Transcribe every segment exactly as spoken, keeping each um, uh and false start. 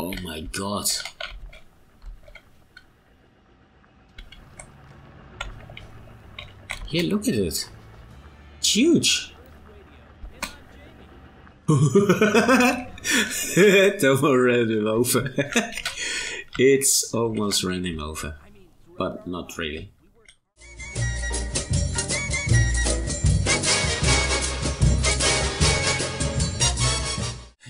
Oh my god. Yeah, look at it. It's huge. It almost ran him over. It's almost ran him over, but not really.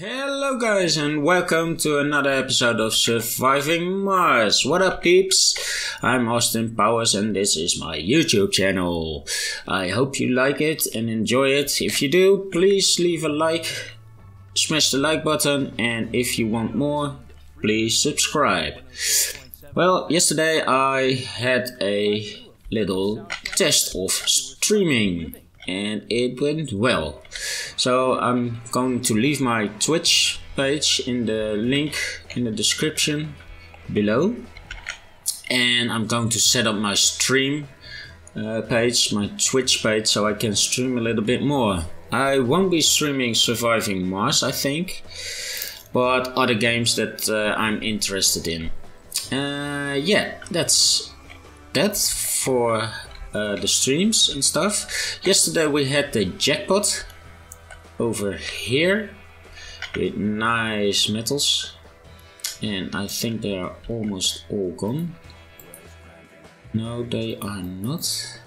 Hello guys and welcome to another episode of Surviving Mars. What up peeps? I'm Austin Powers and this is my YouTube channel. I hope you like it and enjoy it. If you do, please leave a like, smash the like button, and if you want more, please subscribe. Well, yesterday I had a little test of streaming and it went well. So I'm going to leave my Twitch page in the link in the description below. And I'm going to set up my stream uh, page, my Twitch page, so I can stream a little bit more. I won't be streaming Surviving Mars, I think, but other games that uh, I'm interested in. Uh, yeah, that's that for uh, the streams and stuff. Yesterday we had the jackpot over here with nice metals, and I think they are almost all gone. No, they are not.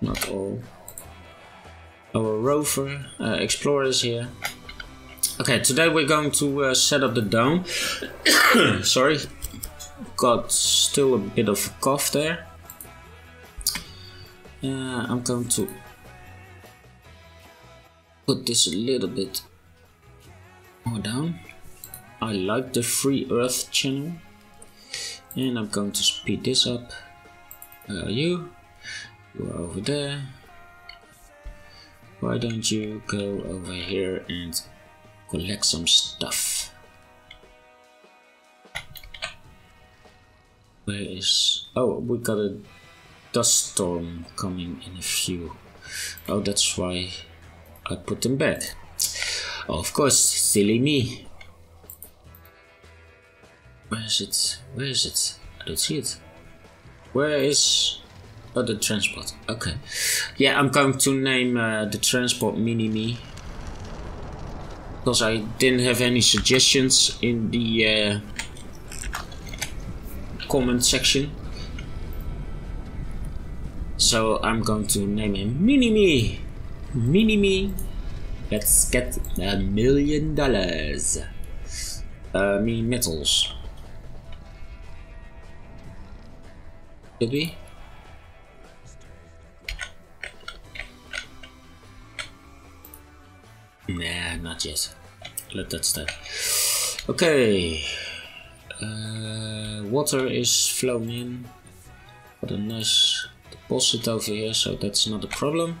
Not all. Our rover uh, explorer is here. Okay, today we're going to uh, set up the dome. Sorry, got still a bit of a cough there. Uh, I'm going to put this a little bit more down. I like the Free Earth channel. And I'm going to speed this up. Where are you? You are over there. Why don't you go over here and collect some stuff? Where is... Oh, we got a dust storm coming in a few. Oh, that's why I put them back. Oh, of course, silly me. Where is it? Where is it? I don't see it. Where is... Oh, the transport. Okay. Yeah, I'm going to name uh, the transport Mini Me. Because I didn't have any suggestions in the uh, comment section. So I'm going to name him Mini Me. Mini Me. Let's get a million dollars. Uh, mean metals. Did we? Nah, not yet. Let that stay. Okay. Uh, water is flowing in. Got a nice deposit over here, so that's not a problem.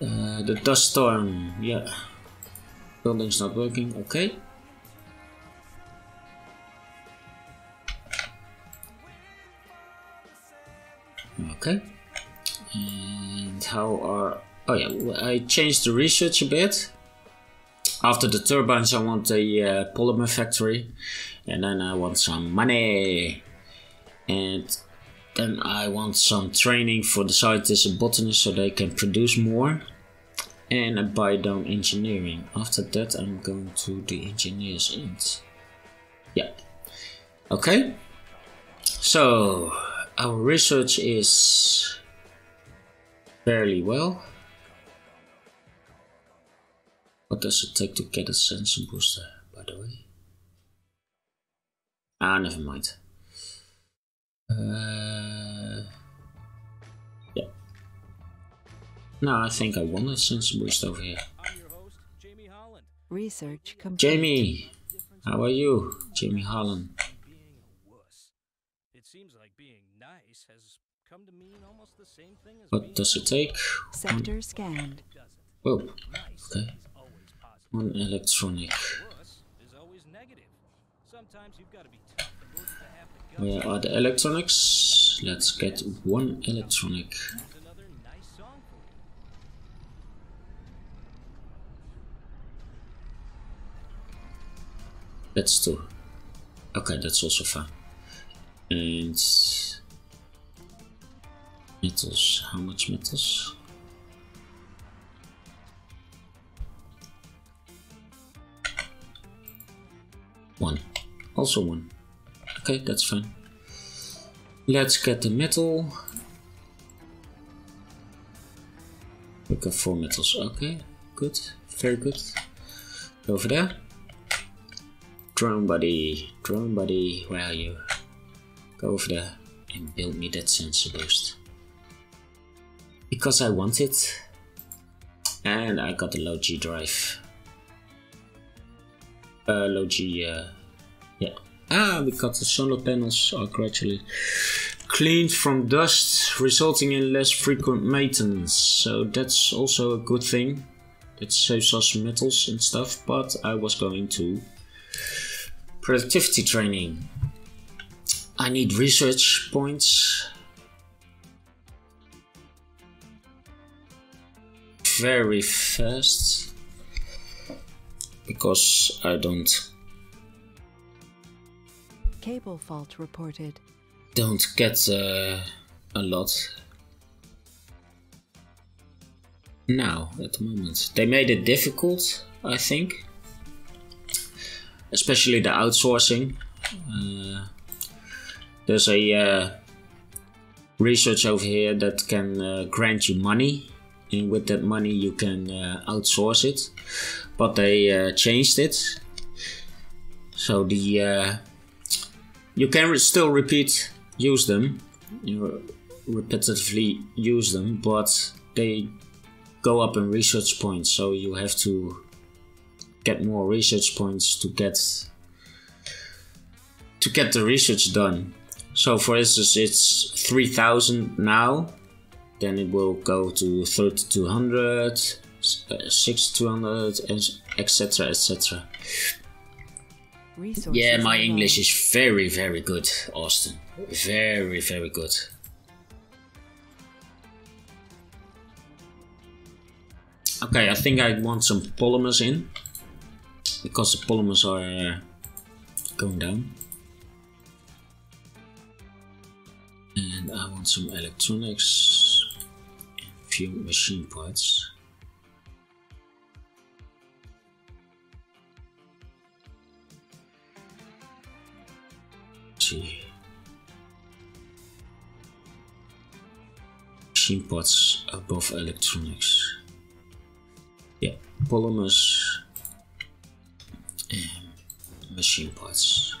Uh, the dust storm, yeah. Building's not working, okay. Okay, and how are... Oh yeah, I changed the research a bit. After the turbines I want a uh, polymer factory, and then I want some money, and then I want some training for the scientists and botanists so they can produce more, and a biodome engineering. After that I'm going to the engineers end. Yeah, okay, so our research is fairly well. What does it take to get a sensor booster, by the way? Ah, never mind. Uh, yeah. No, I think I want a sensor boost over here. I'm your host, Jamie Holland. Research complete. Jamie, how are you, Jamie Holland? Seems like being nice has come to mean almost the same thing as... What does it take? Sector scanned. Oh, okay. One electronic. Where are the electronics? Let's get one electronic. That's two. Okay, that's also fine. And metals, how much metals? One. Also one. Okay, that's fine. Let's get the metal. We got four metals. Okay, good. Very good. Over there. Drone buddy. Drone buddy, where are you? Go over there and build me that sensor boost. Because I want it. And I got a low G drive. Uh, low G, uh, yeah. Ah, we got the solar panels are gradually cleaned from dust, resulting in less frequent maintenance. So that's also a good thing. That saves us metals and stuff, but I was going to productivity training. I need research points. Very fast. Because I don't. Cable fault reported. Don't get uh, a lot now at the moment. They made it difficult, I think, especially the outsourcing. Uh, there's a uh, research over here that can uh, grant you money, and with that money you can uh, outsource it. But they uh, changed it, so the uh, you can re still repeat use them, you repetitively use them, but they go up in research points, so you have to get more research points to get to get the research done. So for instance, it's three thousand now, then it will go to thirty-two hundred, sixty-two hundred, etc, etc. Yeah, my English is very, very good, Austin. Very, very good. Okay, I think I want some polymers in, because the polymers are uh, going down. And I want some electronics, a few machine parts. Machine parts above electronics. Yeah, polymers and machine parts.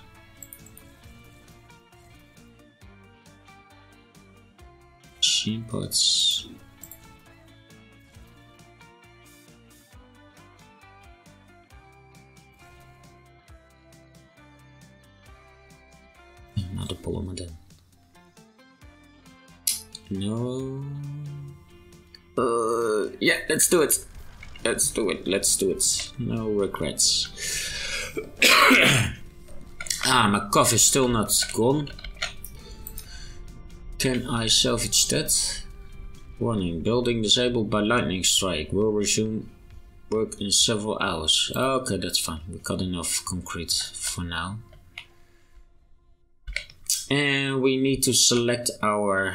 Machine parts. Another polymer then. No. Uh, yeah, let's do it. Let's do it. Let's do it. No regrets. Ah, my cough is still not gone. Can I salvage that? Warning. Building disabled by lightning strike. Will resume work in several hours. Okay, that's fine. We got enough concrete for now. And we need to select our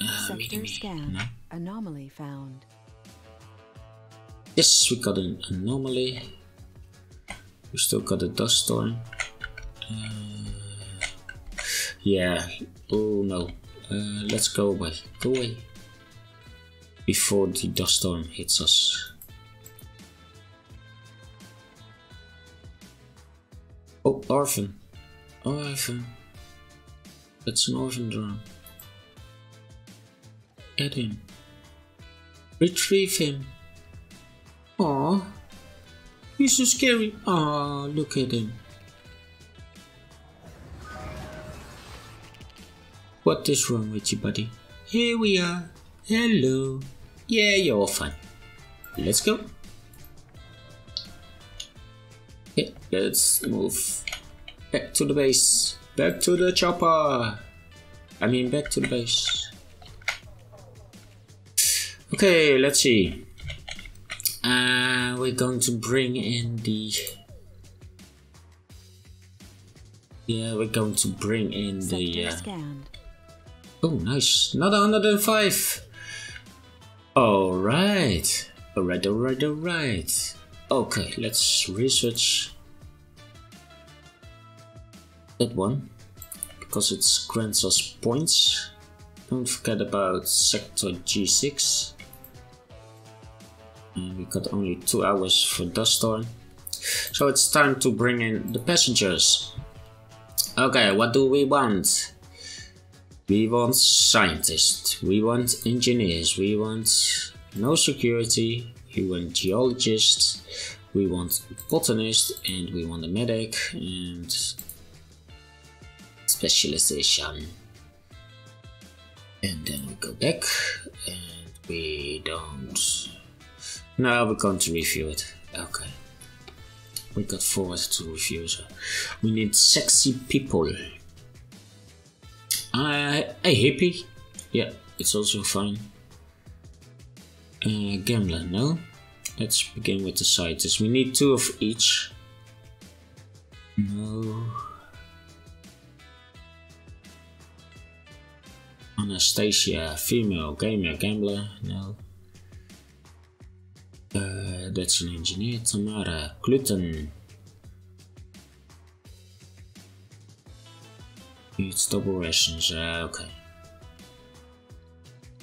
uh, Mini Me. No? Anomaly found. Yes, we got an anomaly. We still got a dust storm. Uh, yeah. Oh no. Uh, let's go away. Go away. Before the dust storm hits us. Oh, orphan. Orphan. That's an orphan drone. Get him. Retrieve him. Aww. He's so scary. Aww, look at him. What is wrong with you, buddy? Here we are. Hello. Yeah, you're all fine. Let's go. Yeah, let's move back to the base. Back to the chopper. I mean, back to the base. Okay, let's see. Uh, we're going to bring in the... Yeah, we're going to bring in the... Uh... Oh, nice. Another one hundred five. Alright. Alright, alright, alright. Okay, let's research that one, because it grants us points. Don't forget about Sector G six. And we got only two hours for Dusthorn. So it's time to bring in the passengers. Okay, what do we want? We want scientists, we want engineers, we want no security, we want geologists, we want botanists, and we want a medic and specialization. And then we go back and we don't... No, we're going to review it. Okay. We got forward to review, so we need sexy people. Uh, a hippie? Yeah, it's also fine. Uh, gambler, no. Let's begin with the scientists. We need two of each. No. Anastasia, female, gamer, gambler, no. Uh, that's an engineer. Tamara, gluten. It's double rations, uh, okay.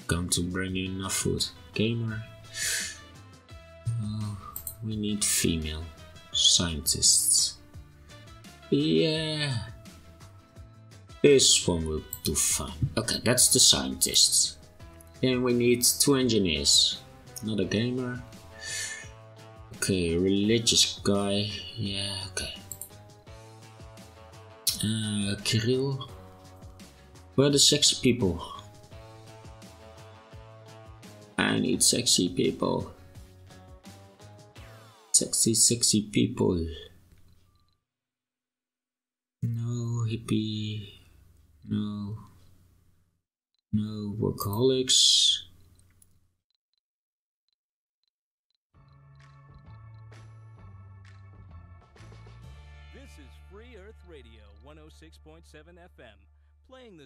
Going to bring in enough food. Gamer. Uh, we need female scientists. Yeah. This one will do fine. Okay, that's the scientists. Then we need two engineers. Another gamer. Okay, religious guy, yeah, okay. Uh, Kirill, where are the sexy people? I need sexy people. Sexy, sexy people. No, hippie. No. No, workaholics.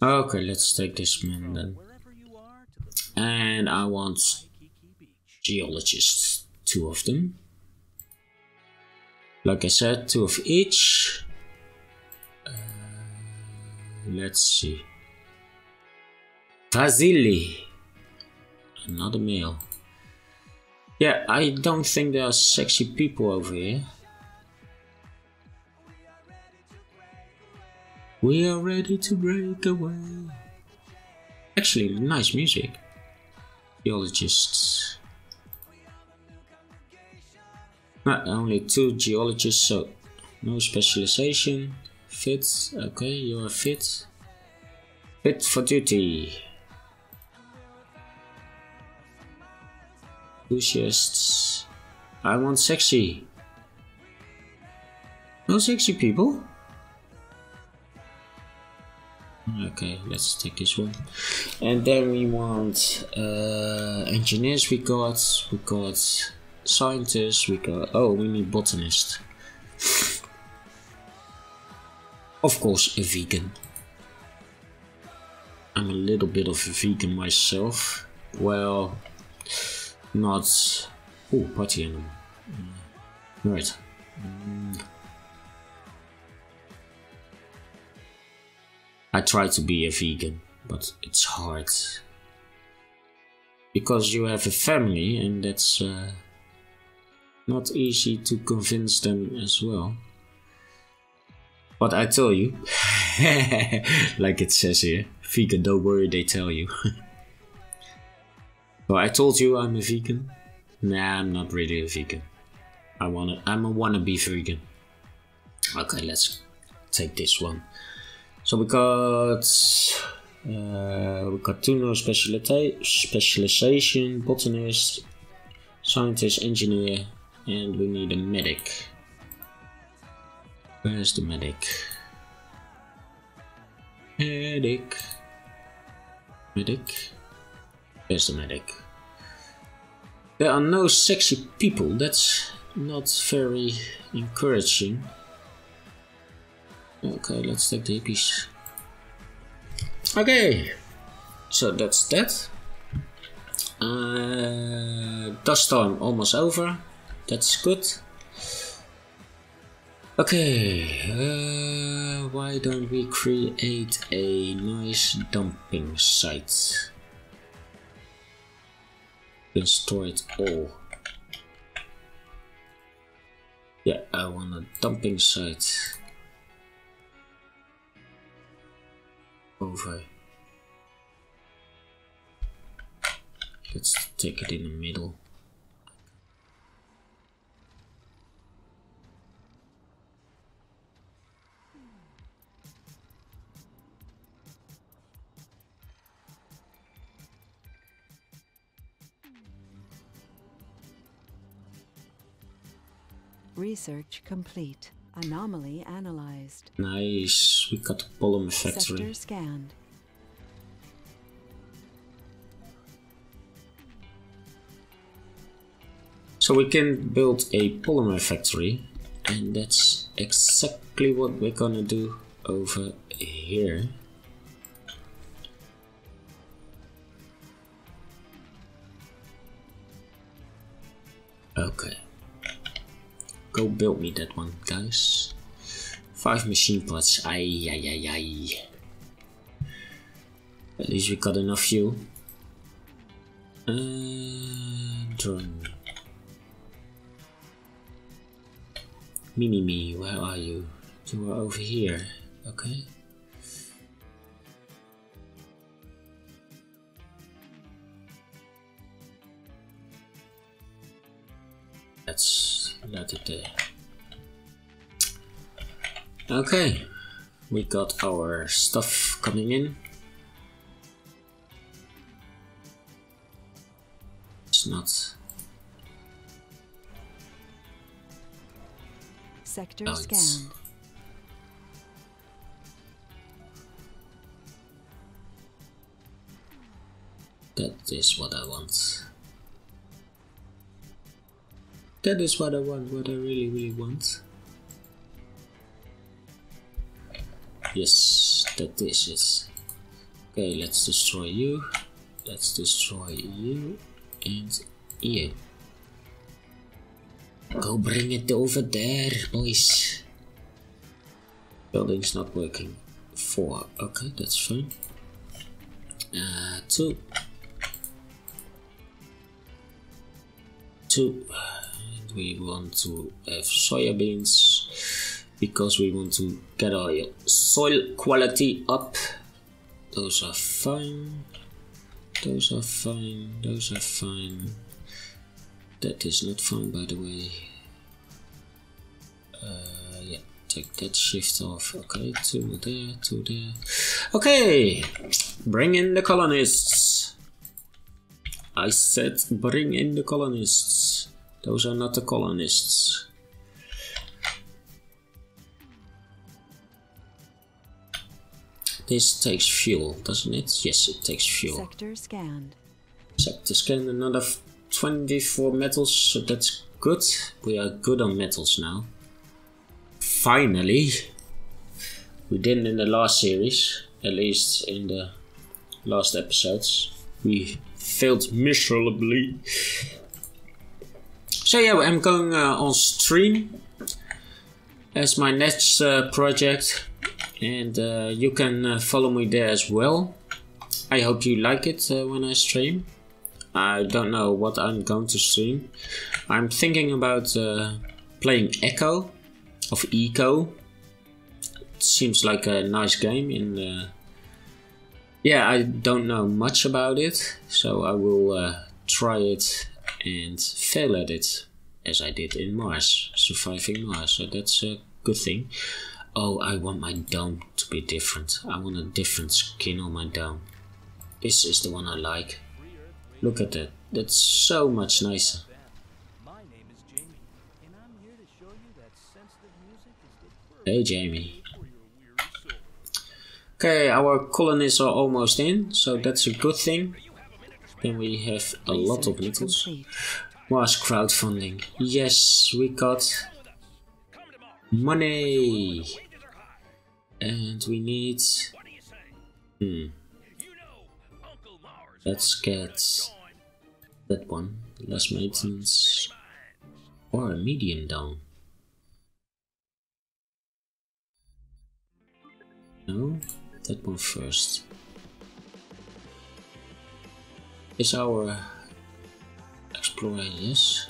Okay, let's take this man then. And I want geologists, two of them. Like I said, two of each. Uh, let's see. Vasily, another male. Yeah, I don't think there are sexy people over here. We are ready to break away. Actually, nice music. Geologists. Not only two geologists, so no specialization. Fit, okay, you are fit. Fit for duty. Enthusiasts. I want sexy. No sexy people. Okay, let's take this one. And then we want uh, engineers. We got, we got scientists. We got. Oh, we need botanists. Of course, a vegan. I'm a little bit of a vegan myself. Well, not. Oh, party animal. Right. Mm. I try to be a vegan, but it's hard because you have a family, and that's uh, not easy to convince them as well. But I tell you, like it says here, vegan, don't worry, they tell you. Well, I told you I'm a vegan. Nah, I'm not really a vegan. I wanna, I'm a wannabe vegan. Okay, let's take this one. So we got uh, we got two no specialization, botanist, scientist, engineer, and we need a medic. Where's the medic? Medic. Medic. Where's the medic? There are no sexy people, that's not very encouraging. Okay, let's take the hippies. Okay, so that's that. Uh, dust storm almost over, that's good. Okay, uh, why don't we create a nice dumping site? We can store it all. Yeah, I want a dumping site. Over. Let's take it in the middle. Research complete. Anomaly analyzed. Nice. We got the polymer factory. Sector scanned. So we can build a polymer factory, and that's exactly what we're gonna do over here. Okay. Go build me that one, guys. Five machine parts. Ay, ay, ay, ay. At least we got enough fuel. Uh, drone. Mini Me, where are you? You are over here. Okay. That's. Let it there. Okay, we got our stuff coming in. It's not. Sector oh, scanned. That is what I want. That is what I want, what I really, really want. Yes, that is it. Okay, let's destroy you. Let's destroy you and you. Go bring it over there, boys. Building's not working. Four. Okay, that's fine. Uh, two. Two. We want to have soya beans because we want to get our soil quality up. Those are fine. Those are fine. Those are fine. That is not fine, by the way. Uh, yeah, take that shift off. Okay, two there, two there. Okay, bring in the colonists. I said bring in the colonists. Those are not the colonists. This takes fuel, doesn't it? Yes, it takes fuel. Sector scanned. Sector scanned, another twenty-four metals, so that's good. We are good on metals now. Finally! We didn't in the last series, at least in the last episodes. We failed miserably. So yeah, I'm going uh, on stream as my next uh, project, and uh, you can uh, follow me there as well. I hope you like it uh, when I stream. I don't know what I'm going to stream. I'm thinking about uh, playing Echo of Eco. It seems like a nice game, and uh, yeah, I don't know much about it, so I will uh, try it and fail at it, as I did in Mars, Surviving Mars, so that's a good thing. Oh, I want my dome to be different. I want a different skin on my dome. This is the one I like. Look at that, that's so much nicer. My name is Jamie, and I'm here to show you that sensitive music is the hey Jamie. Okay, our colonists are almost in, so that's a good thing. Then we have a lot of littles. Was crowdfunding. Yes, we got money. And we need... Hmm. Let's get that one. Less maintenance. Or a medium down. No, that one first. Is our explorer, yes?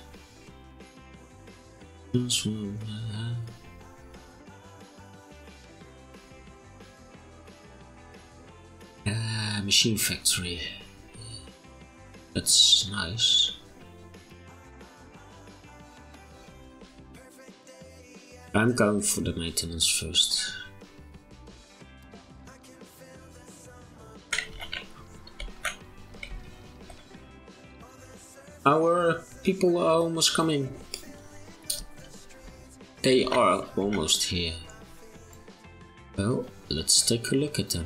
Ah, machine factory. That's nice. I'm going for the maintenance first. Our people are almost coming. They are almost here. Well, let's take a look at them.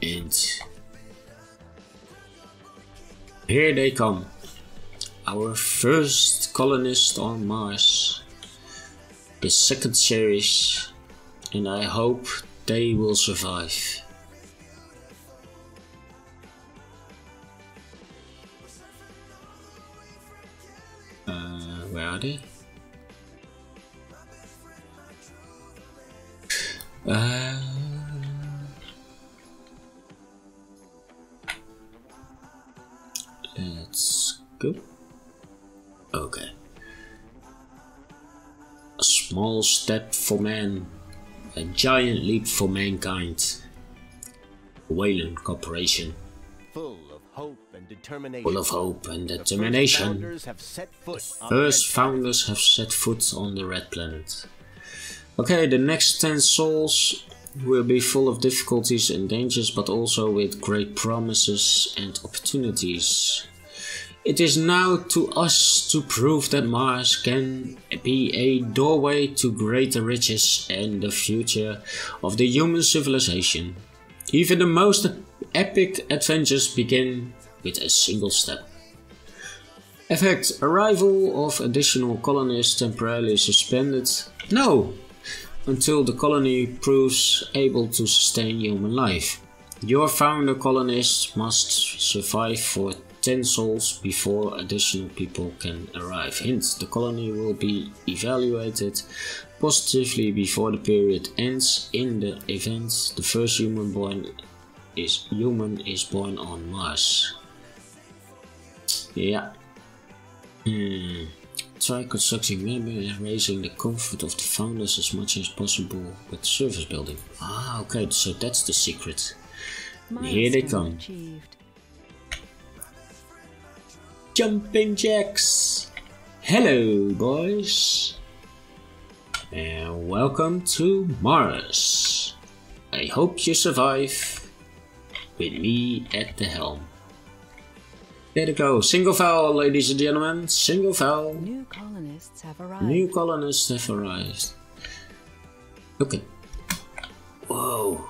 And here they come. Our first colonist on Mars. The second series. And I hope they will survive. Where are they? Uh, let's go. Okay. A small step for man. A giant leap for mankind. Whalen Corporation. Hope and determination. Full of hope and determination, the first founders have set foot, first founders have set foot on the Red Planet. Okay, the next ten souls will be full of difficulties and dangers, but also with great promises and opportunities. It is now to us to prove that Mars can be a doorway to greater riches and the future of the human civilization. Even the most epic adventures begin with a single step. Effect: arrival of additional colonists temporarily suspended. No! Until the colony proves able to sustain human life. Your founder colonists must survive for ten souls before additional people can arrive. Hint: the colony will be evaluated positively before the period ends. In the event, the first human born is human is born on Mars. Yeah. Hmm. Try constructing memory and raising the comfort of the founders as much as possible with service building. Ah, okay, so that's the secret. And here they come. Jumping jacks! Hello, boys! And welcome to Mars. I hope you survive. With me at the helm. There you go. Single file, ladies and gentlemen. Single file. New colonists have arrived. New colonists have arrived. Okay. Whoa.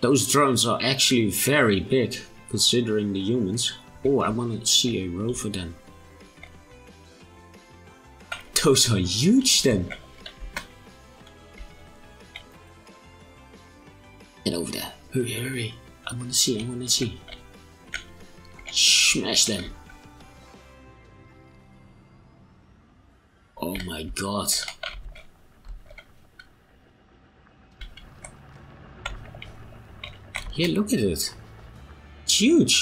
Those drones are actually very big, considering the humans. Oh, I want to see a rover then. Those are huge then. Get over there. Hurry, hurry. I wanna see, I wanna see. Smash them. Oh my god. Yeah, look at it. It's huge.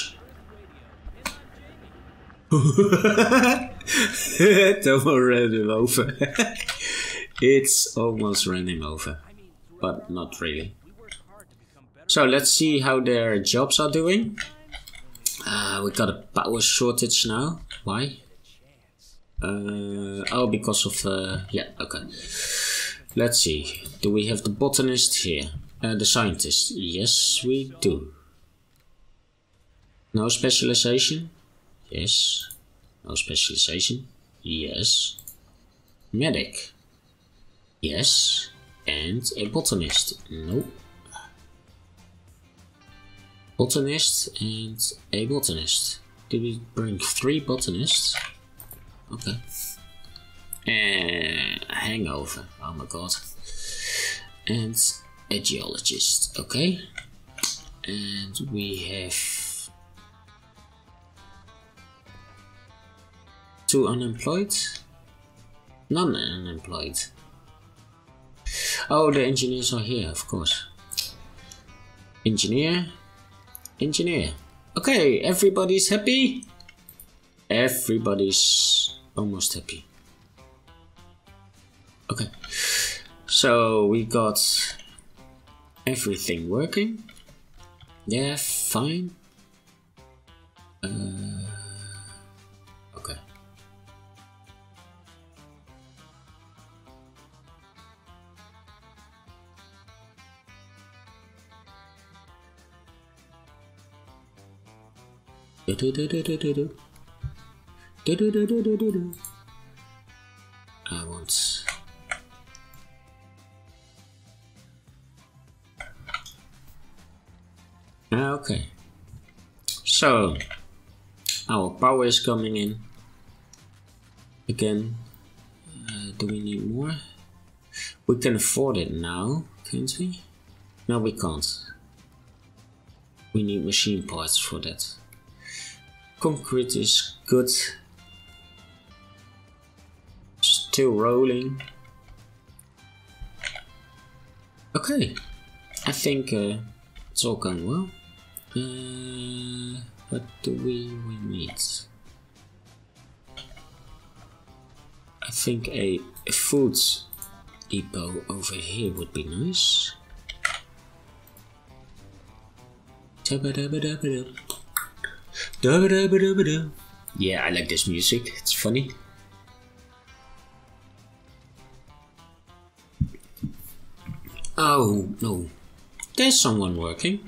It almost ran him over. It's almost ran him over. But not really. So let's see how their jobs are doing. Uh, we got a power shortage now. Why? Uh, oh, because of... Uh, yeah, okay. Let's see. Do we have the botanist here? Uh, the scientist. Yes, we do. No specialization? Yes. No specialization? Yes. Medic? Yes. and a botanist. Nope. Botanist and a botanist. Did we bring three botanists? Okay. And a hangover. Oh my god. And a geologist. Okay. And we have two unemployed. None unemployed. Oh, the engineers are here, of course. Engineer. Engineer. Okay, everybody's happy. Everybody's almost happy. Okay. So we got everything working. Yeah, fine. Uh, okay. Do do do do do do do. Do do do do do do do. I want. Okay, so our power is coming in again. Uh, do we need more? We can afford it now, can't we? No, we can't. We need machine parts for that. Concrete is good. Still rolling. Okay, I think uh, it's all going well. Uh, what do we, we need? I think a, a food depot over here would be nice. Yeah, I like this music, it's funny. Oh, no. There's someone working.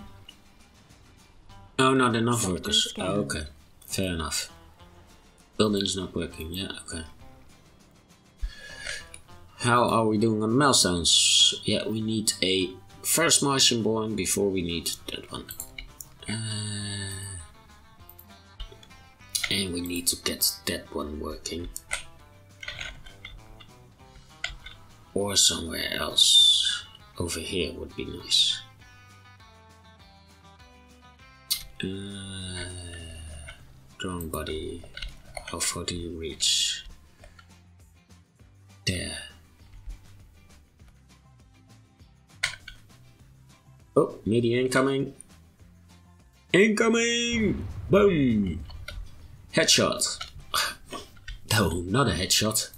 Oh, not enough workers. Oh, okay. Fair enough. Building's not working. Yeah, okay. How are we doing on milestones? Yeah, we need a first Martian born before we need that one. Uh, and we need to get that one working. Or somewhere else. Over here would be nice. Uh, drone body, how far do you reach? There. Oh, media incoming. Incoming! Boom! Headshot. No, not a headshot.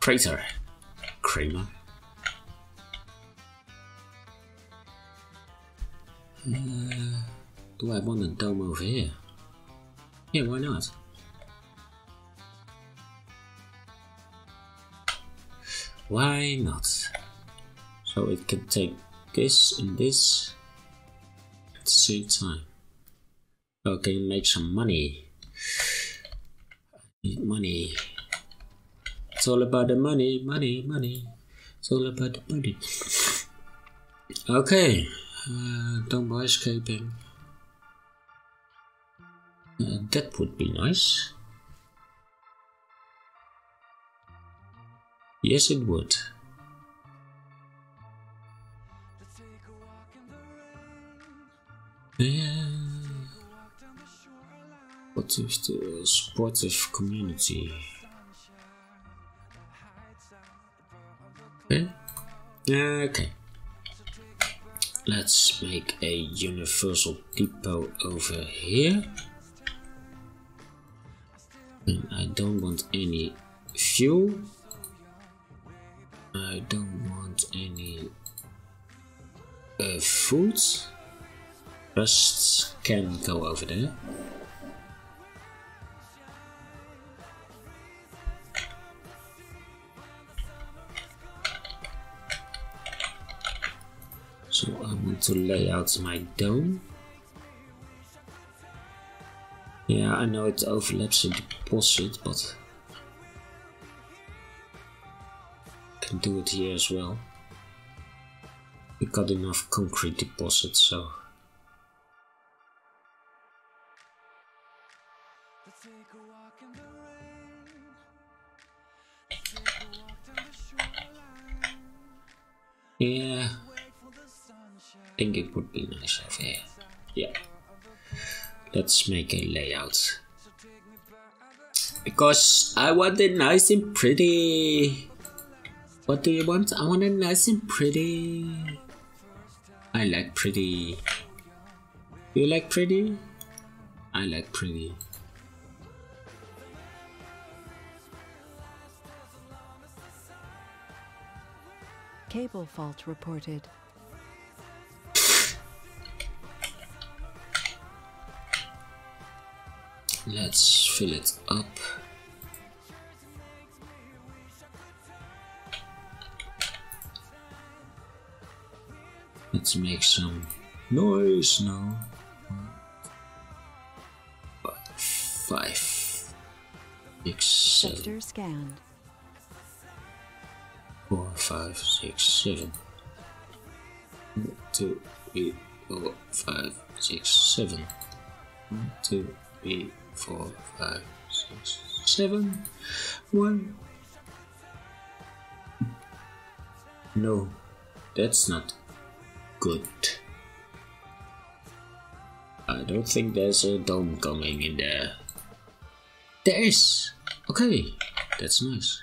Crater. Kramer. Uh, Do I want a dome over here? Yeah, why not? Why not? So it can take this and this at the same time. Okay, make some money. I need money. It's all about the money, money, money. It's all about the money. Okay, uh, don't buy escaping. Uh, that would be nice. Yes, it would. Uh, what if the sportive community? Okay. Okay. Let's make a universal depot over here. And I don't want any fuel. I don't want any uh, food. Rest can go over there. So I want to lay out my dome. Yeah, I know it overlaps the deposit, but I can do it here as well. we got enough concrete deposits, so... yeah, I think it would be nice over here. Yeah, let's make a layout. Because I want it nice and pretty. What do you want? I want it nice and pretty. I like pretty. You like pretty? I like pretty. Cable fault reported. Let's fill it up. Let's make some noise now. Five, six, seven. Sector scanned. Four, five, six, seven. One, two, three, four, five, six, seven. One, two, three, four, five, six, seven. One. No, that's not good. I don't think there's a dome coming in there. There is! Okay, that's nice.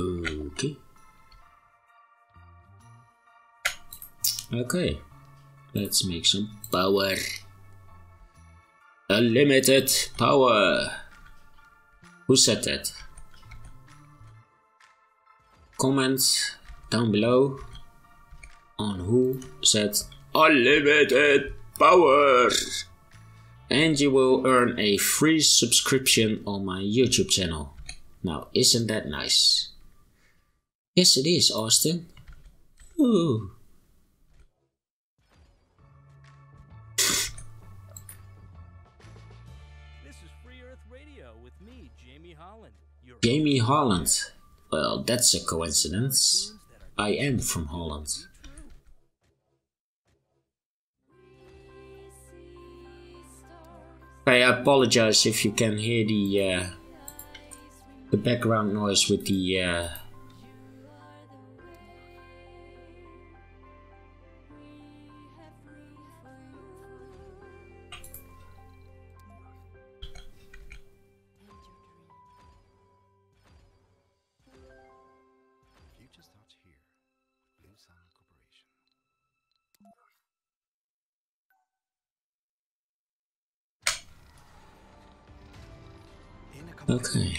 Okay. Okay, let's make some power. Unlimited power. Who said that? Comments down below on who said unlimited power, and you will earn a free subscription on my YouTube channel. Now, isn't that nice? Yes, it is, Austin. Ooh. This is Free Earth Radio with me, Jamie Holland. You're Jamie Holland. Well, that's a coincidence. I am from Holland. I apologize if you can hear the uh, the background noise with the uh, okay.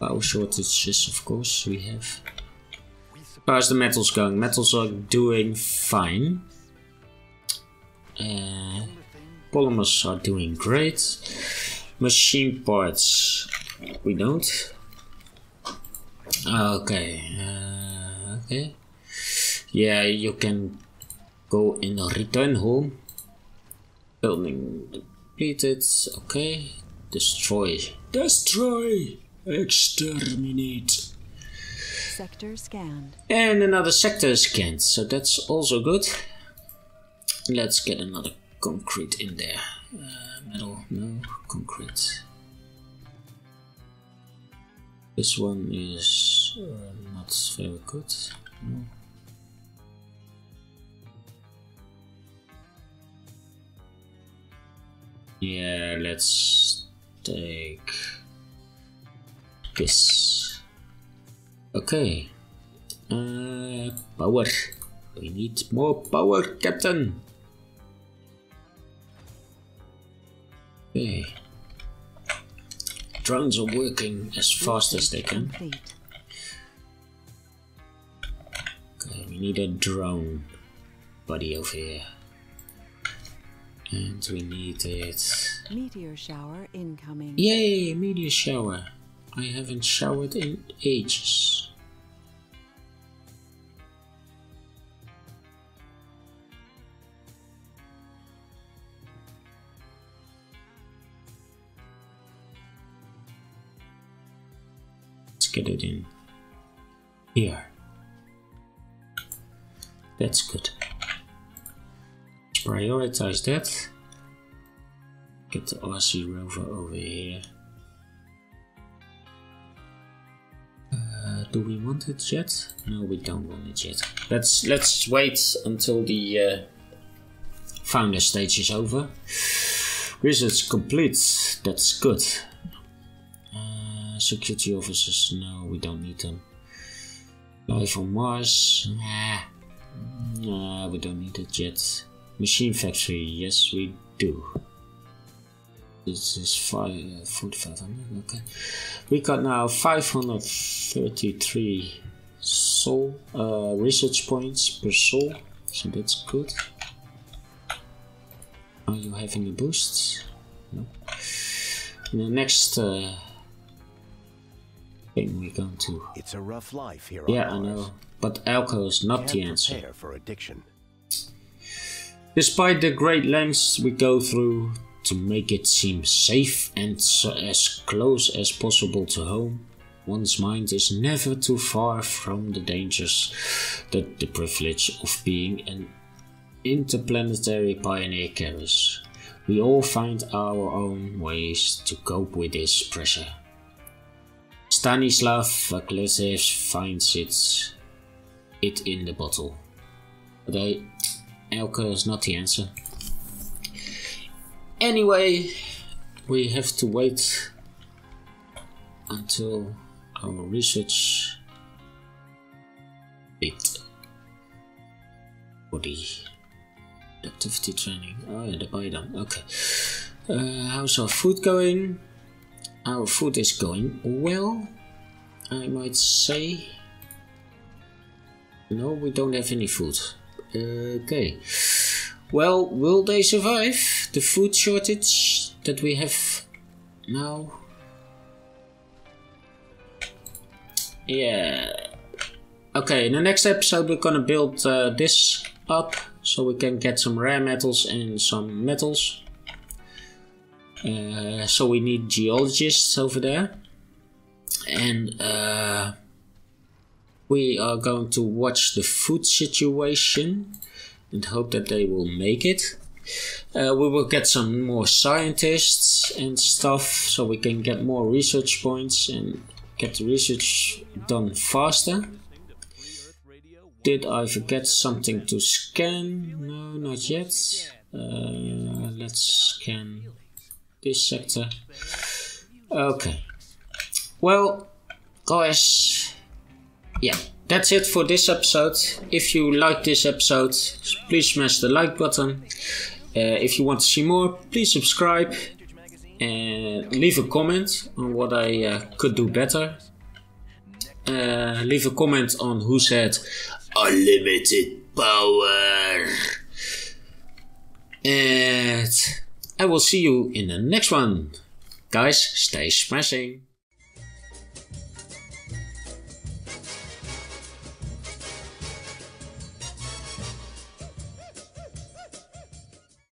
Power shortages, of course, we have. How's the metals going? Metals are doing fine. Uh, polymers are doing great. Machine parts, we don't. Okay. Uh, okay. Yeah, you can go and return home. Building the depleted, okay. Destroy. Destroy! Exterminate. Sector scanned. And another sector scanned, so that's also good. Let's get another concrete in there. Uh, metal, no, concrete. This one is uh, not very good. No. Yeah, let's take this. Okay. Uh, power. We need more power, Captain. Okay. Drones are working as fast as they can. Okay, we need a drone buddy over here. And we need it. Meteor shower incoming. Yay, meteor shower. I haven't showered in ages. Let's get it in. here. That's good. Let's prioritize that. Get the Aussie rover over here. Uh, do we want it yet? No, we don't want it yet. Let's let's wait until the uh, founder stage is over. Research complete. That's good. Uh, security officers. No, we don't need them. Life on Mars. Nah. Nah, we don't need it yet. Machine factory. Yes, we do. This is forty-five hundred, okay. We got now five hundred thirty-three soul uh, research points per soul, so that's good. Are you having a boost? No. In the next uh, thing we're going to. It's a rough life here. Yeah, I know, but alcohol is not the answer. For addiction. Despite the great lengths we go through to make it seem safe and so as close as possible to home, one's mind is never too far from the dangers that the privilege of being an interplanetary pioneer carries. We all find our own ways to cope with this pressure. Stanislav Vaklesev finds it, it in the bottle. But I, alcohol is not the answer. Anyway, we have to wait until our research bit for the activity training. Oh yeah, the biodome, okay. Uh, how's our food going? Our food is going well, I might say. No, we don't have any food. Okay. Well, will they survive the food shortage that we have now? Yeah. Okay, in the next episode we're gonna build uh, this up so we can get some rare metals and some metals. Uh, so we need geologists over there. And uh, we are going to watch the food situation and hope that they will make it. Uh, we will get some more scientists and stuff so we can get more research points and get the research done faster. Did I forget something to scan? No, not yet. Uh, let's scan this sector. Okay. Well, guys, yeah. That's it for this episode. If you like this episode, please smash the like button. Uh, if you want to see more, please subscribe and leave a comment on what I uh, could do better. Uh, leave a comment on who said unlimited power. And I will see you in the next one. Guys, stay smashing.